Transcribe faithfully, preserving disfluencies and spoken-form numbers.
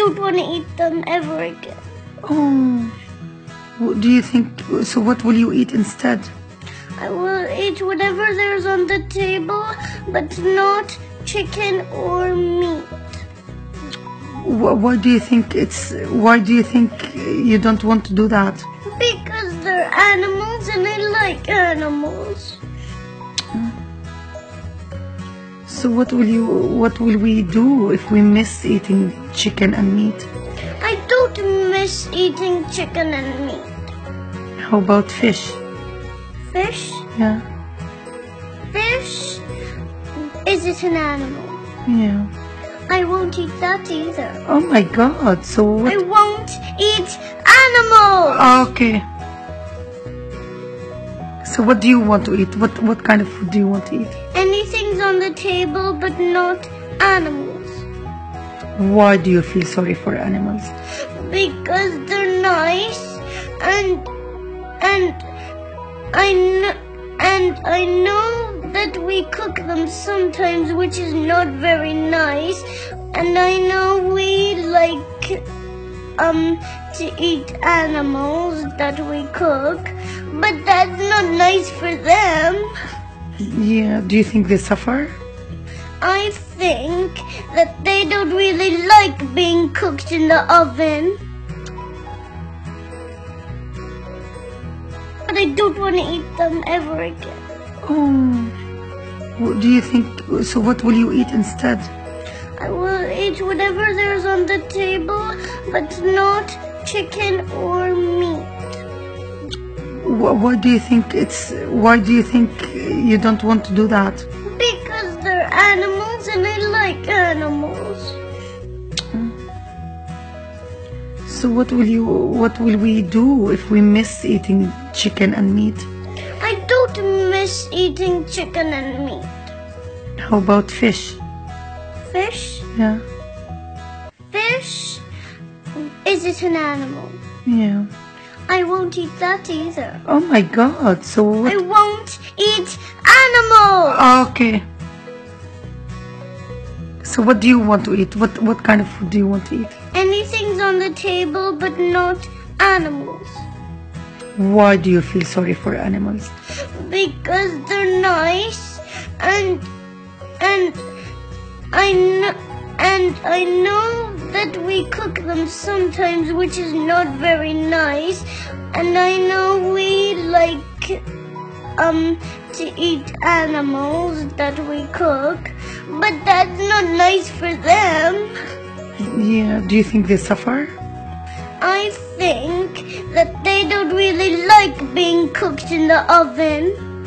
don't want to eat them ever again. Oh. What do you think? So what will you eat instead? I will eat whatever there's on the table, but not chicken or meat. Why do you think it's? Why do you think you don't want to do that? Because they're animals and I like animals. So what will you? What will we do if we miss eating chicken and meat? I don't miss eating chicken and meat. How about fish? Fish? Yeah. Fish? Is it an animal? Yeah. I won't eat that either. Oh my god, so what? I won't eat animals! Okay. So what do you want to eat? What what kind of food do you want to eat? Anything's on the table but not animals. Why do you feel sorry for animals? Because they're nice and and I kn- and I know that we cook them sometimes, which is not very nice, and I know we like um to eat animals that we cook, but that's not nice for them. Yeah, do you think they suffer? I think that they don't really like being cooked in the oven. But I don't want to eat them ever again. Oh. What do you think? So what will you eat instead? I will eat whatever there's on the table, but not chicken or meat. Why do you think it's? Why do you think you don't want to do that? Because they're animals and I like animals. So what will you? What will we do if we miss eating chicken and meat? I don't miss eating chicken and meat. How about fish? Fish? Yeah. Fish? Is it an animal? Yeah. I won't eat that either. Oh my god, so what? I won't eat animals! Okay. So what do you want to eat? What what kind of food do you want to eat? Anything's on the table but not animals. Why do you feel sorry for animals? Because they're nice and and I know and I know that we cook them sometimes, which is not very nice, and I know we like um to eat animals that we cook, but that's not nice for them. Yeah, do you think they suffer? I think that they don't really like being cooked in the oven.